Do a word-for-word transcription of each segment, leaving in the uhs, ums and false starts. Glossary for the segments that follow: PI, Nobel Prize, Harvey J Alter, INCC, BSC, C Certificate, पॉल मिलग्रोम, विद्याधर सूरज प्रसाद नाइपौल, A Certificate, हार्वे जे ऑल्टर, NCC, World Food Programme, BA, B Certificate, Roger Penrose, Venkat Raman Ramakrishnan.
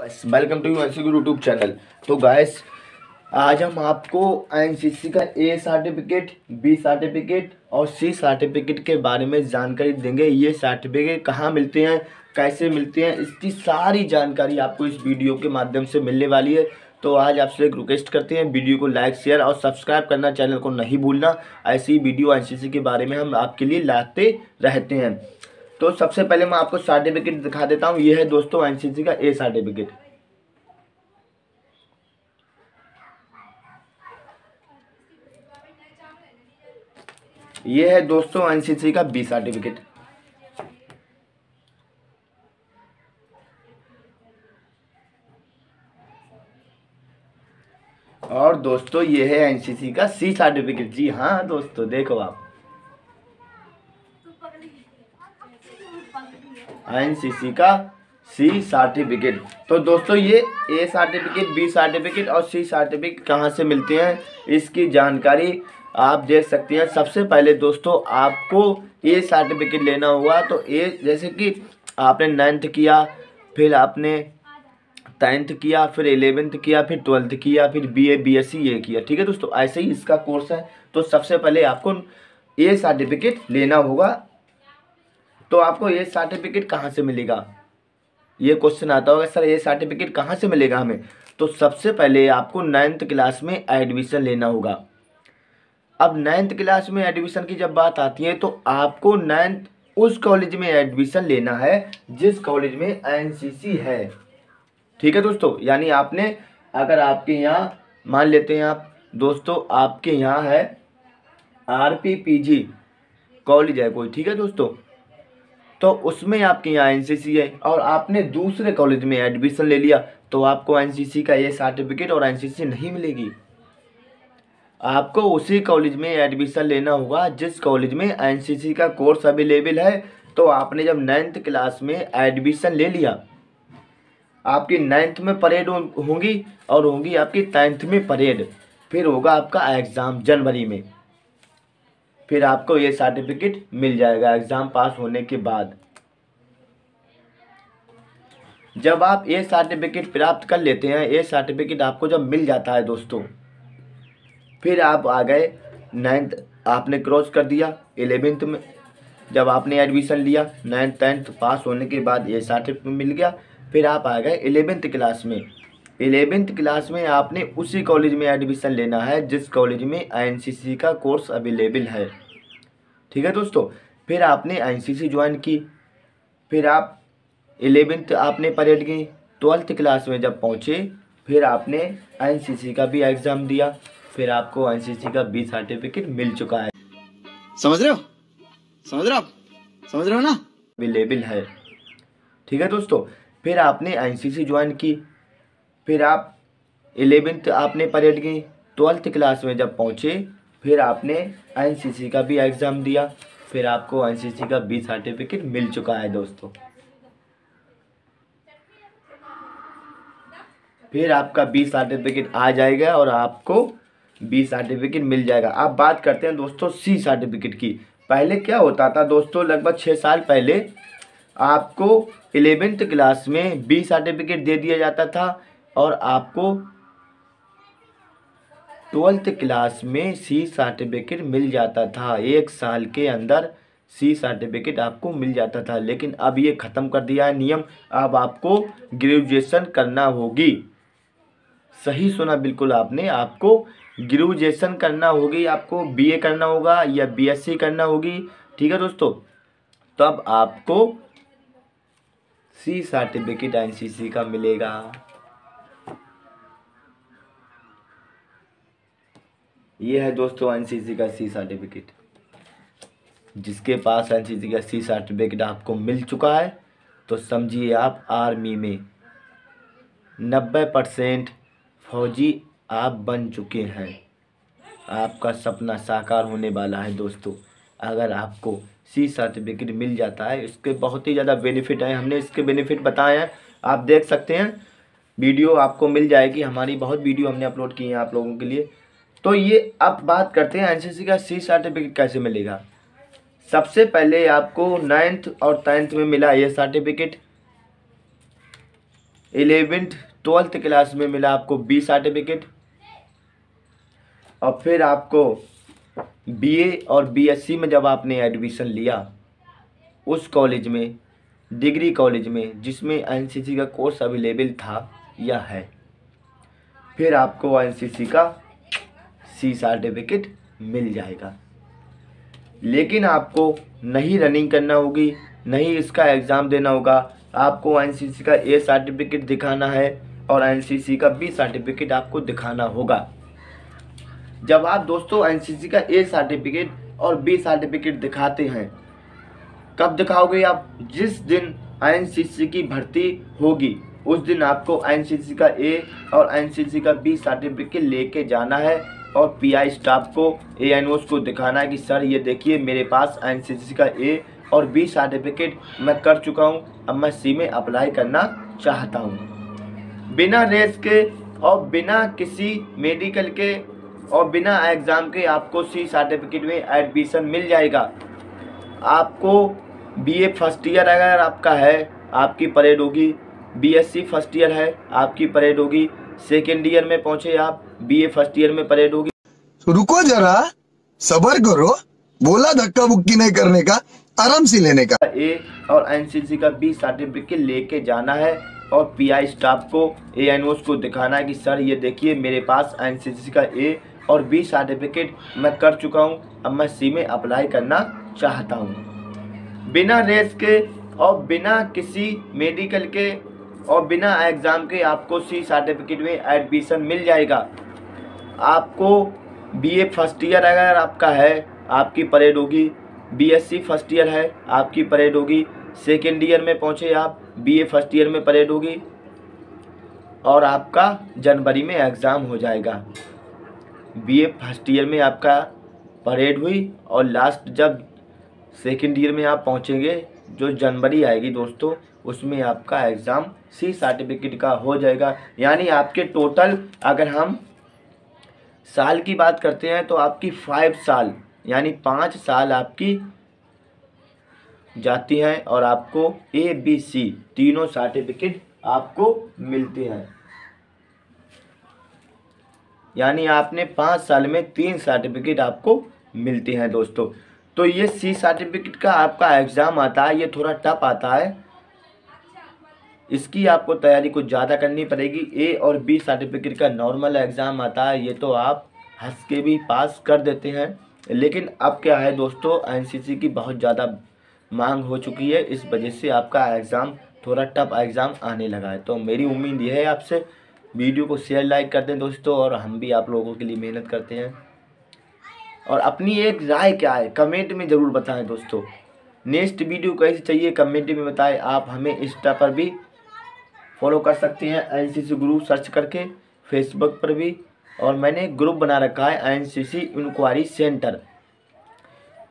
बस welcome to U N C C YouTube channel. तो guys आज हम आपको आई एन सी सी का ए सर्टिफिकेट, बी सर्टिफिकेट और सी सर्टिफिकेट के बारे में जानकारी देंगे। ये सर्टिफिकेट कहाँ मिलते हैं, कैसे मिलते हैं, इसकी सारी जानकारी आपको इस वीडियो के माध्यम से मिलने वाली है। तो आज आपसे एक रिक्वेस्ट करते हैं, वीडियो को लाइक, शेयर और सब्सक्राइब करना चैनल को नहीं भूलना। ऐसी वीडियो आई एन सी सी के बारे में हम आपके लिए लाते रहते हैं। तो सबसे पहले मैं आपको सर्टिफिकेट दिखा देता हूँ। ये है दोस्तों आई एन सी सी का ए सर्टिफिकेट। ये है दोस्तों आई एन सी सी का बी सर्टिफिकेट। और दोस्तों ये है आई एन सी सी का सी सर्टिफिकेट। जी हाँ दोस्तों, देखो आप आई एन सी सी का सी सर्टिफिकेट। तो दोस्तों ये ए सर्टिफिकेट, बी सर्टिफिकेट और सी सर्टिफिकेट कहाँ से मिलते हैं, इसकी जानकारी आप देख सकते हैं। सबसे पहले दोस्तों आपको ए सर्टिफिकेट लेना होगा। तो ए जैसे कि आपने नाइन्थ किया, फिर आपने टेंथ किया, फिर एलेवेंथ किया, फिर ट्वेल्थ किया, फिर B A B S C ये किया, ठीक है दोस्तों, ऐसे ही इसका कोर्स है। तो सबसे पहले आपको ए सर्टिफिकेट लेना होगा। तो आपको ये सर्टिफिकेट कहाँ से मिलेगा, ये क्वेश्चन आता होगा, सर ये सर्टिफिकेट कहाँ से मिलेगा हमें। तो सबसे पहले आपको नाइन्थ क्लास में एडमिशन लेना होगा। अब नाइन्थ क्लास में एडमिशन की जब बात आती है तो आपको नाइन्थ उस कॉलेज में एडमिशन लेना है जिस कॉलेज में आई एन सी सी है, ठीक है दोस्तों। यानी आपने अगर आपके यहाँ मान लेते हैं आप दोस्तों, आपके यहाँ है R P P G college है कोई, ठीक है दोस्तों, तो उसमें आपके यहाँ आई एन सी सी है और आपने दूसरे कॉलेज में एडमिशन ले लिया, तो आपको आई एन सी सी का ये सर्टिफिकेट और आई एन सी सी नहीं मिलेगी। आपको उसी कॉलेज में एडमिशन लेना होगा जिस कॉलेज में आई एन सी सी का कोर्स अवेलेबल है। तो आपने जब नाइन्थ क्लास में एडमिशन ले लिया, आपकी नाइन्थ में परेड होंगी और होंगी आपकी टेंथ में परेड, फिर होगा आपका एग्ज़ाम जनवरी में, फिर आपको ये सर्टिफिकेट मिल जाएगा एग्ज़ाम पास होने के बाद। जब आप ये सर्टिफिकेट प्राप्त कर लेते हैं, ये सर्टिफिकेट आपको जब मिल जाता है दोस्तों, फिर आप आ गए नाइन्थ, आपने क्रॉस कर दिया एलेवेंथ में। जब आपने एडमिशन लिया नाइन्थ टेंथ पास होने के बाद ये सर्टिफिकेट मिल गया, फिर आप आ गए एलेवेंथ क्लास में। एलेवेंथ क्लास में आपने उसी कॉलेज में एडमिशन लेना है जिस कॉलेज में आई एन सी सी का कोर्स अवेलेबल है, ठीक है दोस्तों। फिर आपने I N C C join की, फिर आप एलेवेंथ आपने परेड की, ट्वेल्थ क्लास में जब पहुँचे फिर आपने आई एन सी सी का भी एग्ज़ाम दिया, फिर आपको आई एन सी सी का बी सर्टिफिकेट मिल चुका है। समझ रहे हो, समझ रहे हो आप, समझ रहे हो ना, अवेलेबल है, ठीक है दोस्तों। फिर आपने I N C C join की, फिर आप एलेवेंथ आपने परेड की, ट्वेल्थ क्लास में जब पहुँचे फिर आपने आई एन सी सी का भी एग्ज़ाम दिया, फिर आपको आई एन सी सी का बी सर्टिफिकेट मिल चुका है दोस्तों। फिर आपका बी सर्टिफिकेट आ जाएगा और आपको बी सर्टिफिकेट मिल जाएगा। आप बात करते हैं दोस्तों सी सर्टिफिकेट की। पहले क्या होता था दोस्तों, लगभग छः साल पहले आपको एलेवेंथ क्लास में बी सर्टिफिकेट दे दिया जाता था और आपको ट्वेल्थ क्लास में सी सर्टिफिकेट मिल जाता था। एक साल के अंदर सी सर्टिफिकेट आपको मिल जाता था, लेकिन अब ये ख़त्म कर दिया है नियम। अब आपको ग्रेजुएशन करना होगी, सही सुना बिल्कुल आपने, आपको ग्रेजुएशन करना होगी, आपको बी ए करना होगा या बी एस सी करना होगी, ठीक है दोस्तों, तब आपको C certificate I N C सी का मिलेगा। ये है दोस्तों आई एन सी सी का सी सर्टिफिकेट। जिसके पास आई एन सी सी का सी सर्टिफिकेट आपको मिल चुका है, तो समझिए आप आर्मी में नब्बे परसेंट फौजी आप बन चुके हैं। आपका सपना साकार होने वाला है दोस्तों, अगर आपको सी सर्टिफिकेट मिल जाता है। इसके बहुत ही ज़्यादा बेनिफिट है, हमने इसके बेनिफिट बताए हैं, आप देख सकते हैं, वीडियो आपको मिल जाएगी, हमारी बहुत वीडियो हमने अपलोड की है आप लोगों के लिए। तो ये अब बात करते हैं आई एन सी सी का सी सर्टिफिकेट कैसे मिलेगा। सबसे पहले आपको नाइन्थ और टेंथ में मिला ये सर्टिफिकेट, इलेवेंथ ट्वेल्थ क्लास में मिला आपको बी सर्टिफिकेट, और फिर आपको बीए और बीएससी में जब आपने एडमिशन लिया उस कॉलेज में, डिग्री कॉलेज में जिसमें एनसीसी का कोर्स अवेलेबल था या है, फिर आपको एनसीसी का सी सर्टिफिकेट मिल जाएगा। लेकिन आपको नहीं रनिंग करना होगी, नहीं इसका एग्ज़ाम देना होगा, आपको एनसीसी का ए सर्टिफिकेट दिखाना है और एनसीसी का बी सर्टिफिकेट आपको दिखाना होगा। जब आप दोस्तों एनसीसी का ए सर्टिफिकेट और बी सर्टिफिकेट दिखाते हैं, कब दिखाओगे आप? जिस दिन एनसीसी की भर्ती होगी उस दिन आपको एनसीसी का ए और एनसीसी का बी सर्टिफिकेट लेके जाना है और पीआई स्टाफ को, एएनओस को दिखाना है कि सर ये देखिए मेरे पास एनसीसी का ए और बी सर्टिफिकेट मैं कर चुका हूँ, अब मैं सी में अप्लाई करना चाहता हूँ। बिना रेस के और बिना किसी मेडिकल के और बिना एग्ज़ाम के आपको सी सर्टिफिकेट में एडमिशन मिल जाएगा। आपको बीए फर्स्ट ईयर अगर आपका है आपकी परेड होगी, बीएससी फर्स्ट ईयर है आपकी परेड होगी, सेकेंड ईयर में पहुँचे आप बीए फर्स्ट ईयर में परेड होगी। रुको जरा, सब्र करो, बोला धक्का बुक्की नहीं करने का, आराम से लेने का। ए और एनसीसी का बी सर्टिफिकेट लेके जाना है और पीआई स्टाफ को, एएनओस को दिखाना है कि सर ये देखिए मेरे पास एनसीसी का ए और बी सर्टिफिकेट मैं कर चुका हूँ, अब मैं सी में अप्लाई करना चाहता हूँ। बिना रेस के और बिना किसी मेडिकल के और बिना एग्ज़ाम के आपको सी सर्टिफिकेट में एडमिशन मिल जाएगा। आपको बीए फर्स्ट ईयर अगर आपका है आपकी परेड होगी, बीएससी फर्स्ट ईयर है आपकी परेड होगी, सेकेंड ईयर में पहुँचे आप बीए फर्स्ट ईयर में परेड होगी और आपका जनवरी में एग्ज़ाम हो जाएगा। बीए फर्स्ट ईयर में आपका परेड हुई और लास्ट जब सेकेंड ईयर में आप पहुँचेंगे जो जनवरी आएगी दोस्तों उसमें आपका एग्ज़ाम सी सर्टिफिकेट का हो जाएगा। यानी आपके टोटल अगर हम साल की बात करते हैं तो आपकी फाइव साल यानी पाँच साल आपकी जाती हैं और आपको ए बी सी तीनों सर्टिफिकेट आपको मिलते हैं। यानी आपने पाँच साल में तीन सर्टिफिकेट आपको मिलते हैं दोस्तों। तो ये सी सर्टिफिकेट का आपका एग्ज़ाम आता है, ये थोड़ा टफ आता है, इसकी आपको तैयारी कुछ ज़्यादा करनी पड़ेगी। ए और बी सर्टिफिकेट का नॉर्मल एग्ज़ाम आता है, ये तो आप हंस के भी पास कर देते हैं। लेकिन अब क्या है दोस्तों, एनसीसी की बहुत ज़्यादा मांग हो चुकी है, इस वजह से आपका एग्ज़ाम थोड़ा टफ एग्ज़ाम आने लगा है। तो मेरी उम्मीद यह है आपसे, वीडियो को शेयर लाइक कर दें दोस्तों, और हम भी आप लोगों के लिए मेहनत करते हैं। और अपनी एक राय क्या है कमेंट में ज़रूर बताएं दोस्तों। नेक्स्ट वीडियो कैसे चाहिए कमेंट में बताएं। आप हमें इंस्टा पर भी फॉलो कर सकते हैं एनसीसी ग्रुप सर्च करके, फेसबुक पर भी, और मैंने ग्रुप बना रखा है एनसीसी इंक्वायरी सेंटर,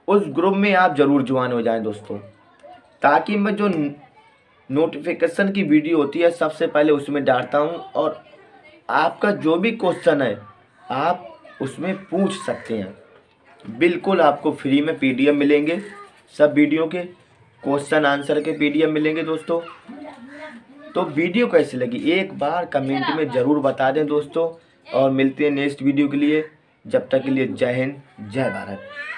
उस ग्रुप में आप ज़रूर ज्वाइन हो जाएं दोस्तों, ताकि मैं जो नोटिफिकेशन की वीडियो होती है सबसे पहले उसमें डालता हूं और आपका जो भी क्वेश्चन है आप उसमें पूछ सकते हैं। बिल्कुल आपको फ्री में पीडीएफ मिलेंगे, सब वीडियो के क्वेश्चन आंसर के पीडीएफ मिलेंगे दोस्तों। तो वीडियो कैसी लगी एक बार कमेंट में ज़रूर बता दें दोस्तों, और मिलते हैं नेक्स्ट वीडियो के लिए। जब तक के लिए जय हिंद जय भारत।